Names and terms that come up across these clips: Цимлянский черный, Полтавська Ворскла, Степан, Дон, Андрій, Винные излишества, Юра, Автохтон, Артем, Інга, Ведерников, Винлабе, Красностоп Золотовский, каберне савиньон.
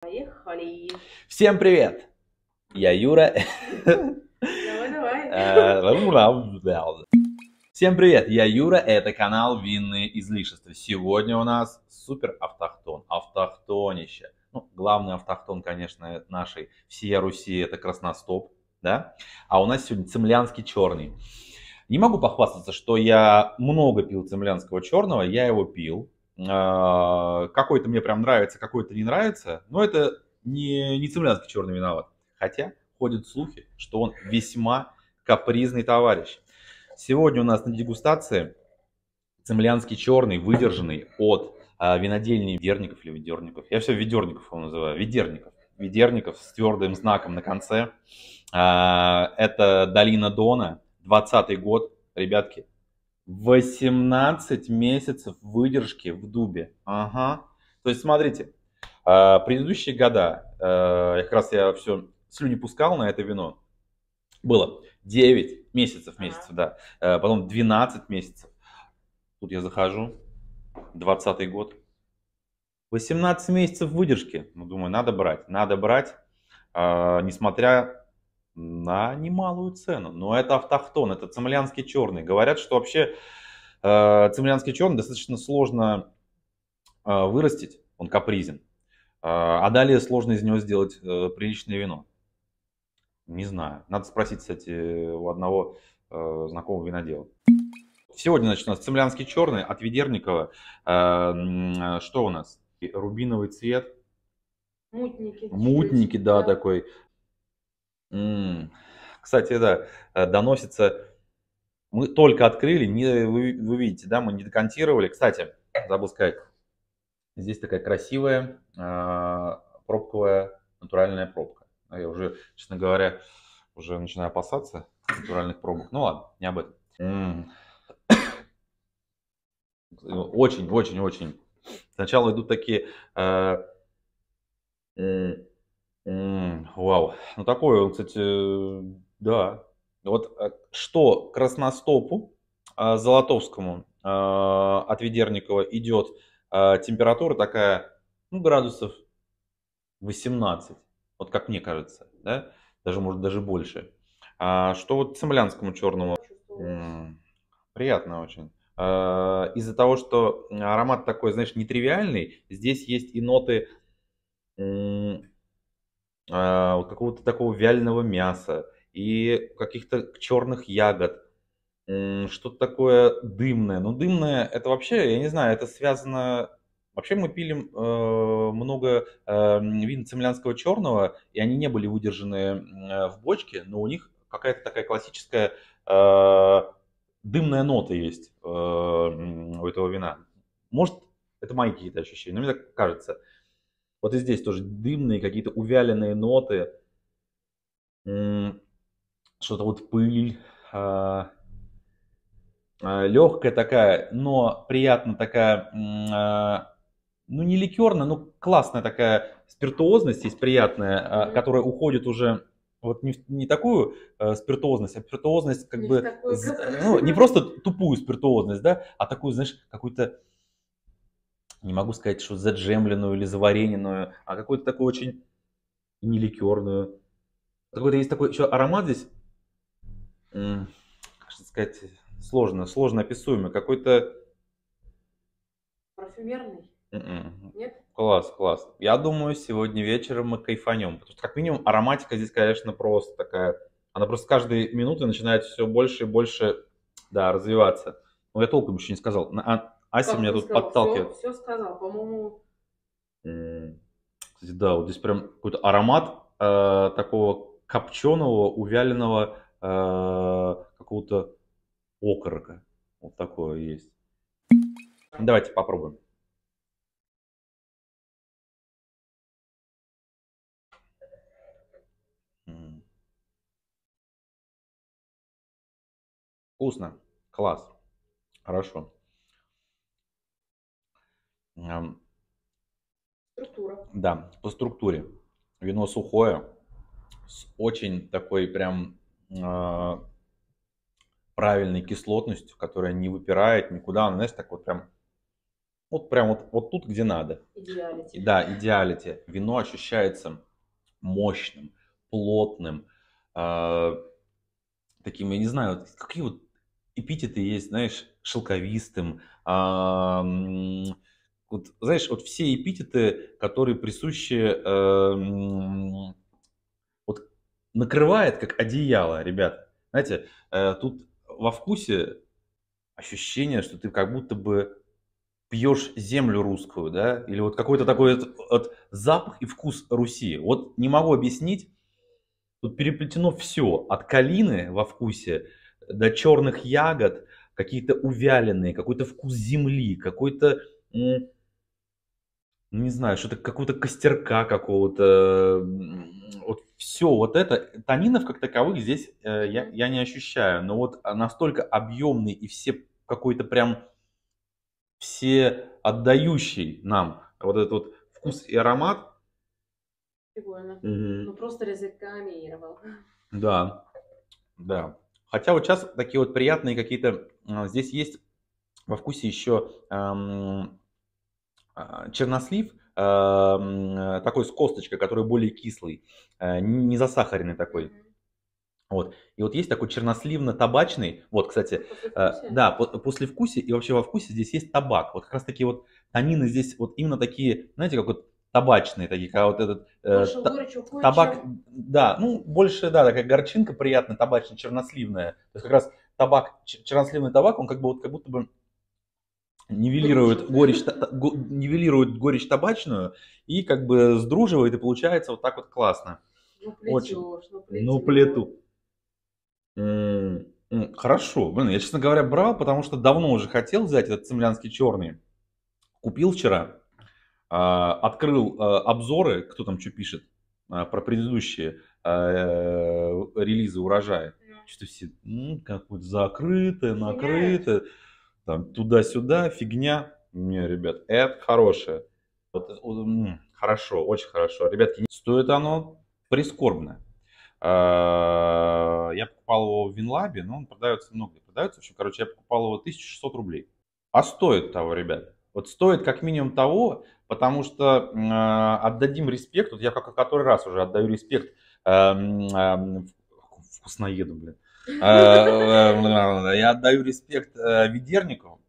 Поехали. Всем привет! Я Юра. Давай. Всем привет, я Юра, это канал Винные излишества. Сегодня у нас супер автохтон, автохтонище. Ну, главный автохтон, конечно, нашей всей Руси, это Красностоп, да? А у нас сегодня цимлянский черный. Не могу похвастаться, что я много пил цимлянского черного, я его пил. Какой-то мне прям нравится, какой-то не нравится, но это не цимлянский черный виноват. Хотя ходят слухи, что он весьма капризный товарищ. Сегодня у нас на дегустации цимлянский черный, выдержанный от винодельни Ведерников или Ведерников. Я все Ведерников его называю, Ведерников. Ведерников с твердым знаком на конце. Это долина Дона, 20-й год, ребятки. 18 месяцев выдержки в дубе. Ага. То есть, смотрите, предыдущие года, как раз я все слюни пускал на это вино, было 9 месяцев, да, потом 12 месяцев. Тут я захожу, 20-й год, 18 месяцев выдержки. Ну, думаю, надо брать, несмотря на немалую цену. Но это автохтон, это цимлянский черный. Говорят, что вообще цимлянский черный достаточно сложно вырастить, он капризен. А далее сложно из него сделать приличное вино. Не знаю. Надо спросить, кстати, у одного знакомого винодела. Сегодня, значит, у нас цимлянский черный от Ведерникова. Что у нас? Рубиновый цвет. Мутники. Мутники, да, такой. Кстати, да, доносится, мы только открыли, вы видите, да, мы не декантировали. Кстати, забыл сказать, здесь такая красивая пробковая, натуральная пробка. Я уже, честно говоря, уже начинаю опасаться натуральных пробок. Ну ладно, не об этом. Очень. Сначала идут такие... Вау. Ну, такой он, кстати, да. Вот что Красностопу Золотовскому от Ведерникова идет температура такая, ну, градусов 18. Вот как мне кажется, да? Даже, может, даже больше. А что вот цимлянскому черному? Приятно очень. Из-за того, что аромат такой, знаешь, нетривиальный, здесь есть и ноты... какого-то такого вяленого мяса и каких-то черных ягод, что-то такое дымное. Но дымное это вообще, я не знаю, это связано... Вообще мы пили много вин цимлянского черного, и они не были выдержаны в бочке, но у них какая-то такая классическая дымная нота есть у этого вина. Может, это мои какие-то ощущения, но мне так кажется. Вот и здесь тоже дымные, какие-то увяленные ноты, что-то вот пыль, легкая такая, но приятно такая, ну не ликерная, но классная такая спиртуозность есть приятная, которая уходит уже, вот не такую спиртуозность, а спиртуозность как бы, ну, не просто тупую спиртуозность, да, а такую, знаешь, какую-то... Не могу сказать, что заджемленную или заварененную, а какую-то такую очень не ликерную. Какой-то есть такой еще аромат здесь, как сказать, сложно описуемый. Какой-то... Парфюмерный? Нет? Класс. Я думаю, сегодня вечером мы кайфанем. Потому что, как минимум, ароматика здесь, конечно, просто такая... Она просто с каждой минуты начинает все больше и больше, да, развиваться. Но я толком еще не сказал. Ася меня тут подталкивает. Все сказал, по-моему. Кстати, да, вот здесь прям какой-то аромат такого копченого, увяленного какого-то окорока. Вот такое есть. Давайте попробуем. Вкусно. Класс. Хорошо. Структура. Да, по структуре. Вино сухое, с очень такой прям правильной кислотностью, которая не выпирает никуда. Она, знаешь, так вот прям Вот прям вот тут, где надо. Идеалити. Да, идеалити. Вино ощущается мощным, плотным, таким, я не знаю, какие вот эпитеты есть, знаешь, шелковистым. Вот, знаешь, вот все эпитеты, которые присущи, вот накрывает как одеяло, ребят. Знаете, тут во вкусе ощущение, что ты как будто бы пьешь землю русскую, да, или вот какой-то такой вот запах и вкус Руси. Вот не могу объяснить, тут переплетено все, от калины во вкусе до черных ягод, какие-то увяленные, какой-то вкус земли, какой-то, не знаю, что-то, какого-то костерка какого-то, вот все вот это. Танинов как таковых здесь я не ощущаю, но вот настолько объемный и все какой-то прям... все отдающий нам вот этот вот вкус и аромат. Прикольно. Ну просто языками. Да, да. Хотя вот сейчас такие вот приятные какие-то... Здесь есть во вкусе еще чернослив, такой с косточкой, который более кислый, не засахаренный такой. Вот. И вот есть такой черносливно-табачный, вот, кстати, да, послевкусие, и вообще во вкусе здесь есть табак. Вот как раз таки вот танины здесь вот именно такие, знаете, как вот табачные такие, как вот этот табак, да, ну, больше, да, такая горчинка приятная, табачная, черносливная. То есть как раз табак, черносливный табак, он как бы вот как будто бы нивелирует горечь, нивелирует горечь табачную и как бы сдруживает, и получается вот так вот классно. Ну, плету. Хорошо, блин, я, честно говоря, брал, потому что давно уже хотел взять этот цимлянский черный. Купил вчера, открыл обзоры, кто там что пишет про предыдущие релизы урожая. Что-то все, какое-то закрытое, накрытое, там туда-сюда, фигня. Не, ребят, это хорошее. Хорошо, очень хорошо. Ребятки, стоит оно прискорбно. Я покупал его в Винлабе, но он продается много. Продается, в общем, короче, я покупал его 1600 рублей. А стоит того, ребят. Вот стоит как минимум того, потому что отдадим респект. Вот я который раз уже отдаю респект. Вкусноеду, блин. Я отдаю респект Ведерникову,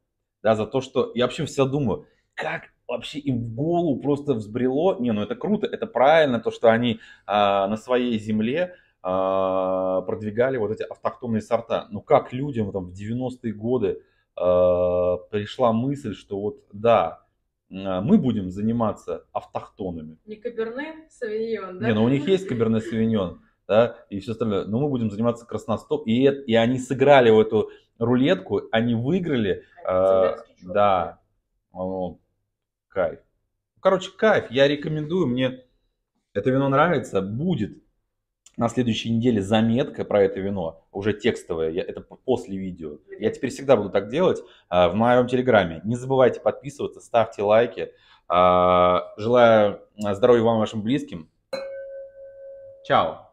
да, за то, что я вообще всегда думаю, как вообще им в голову просто взбрело. Не, ну это круто, это правильно, то, что они на своей земле продвигали вот эти автохтонные сорта. Но как людям там в 90-е годы пришла мысль, что вот да, мы будем заниматься автохтонами. Не каберне савиньон, да? Не, ну у них есть каберне савиньон, да, и все остальное. Но мы будем заниматься красностоп. И они сыграли в эту рулетку, они выиграли. Да. Кайф. Короче, кайф. Я рекомендую. Мне это вино нравится. Будет на следующей неделе заметка про это вино. Уже текстовая. Это после видео. Я теперь всегда буду так делать в моем телеграме. Не забывайте подписываться, ставьте лайки. Желаю здоровья вам и вашим близким. Чао.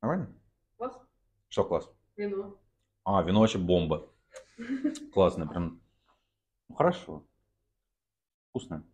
Нормально? Класс. Что класс? Вино. А, вино вообще бомба. Классно, прям. Хорошо. Вкусно.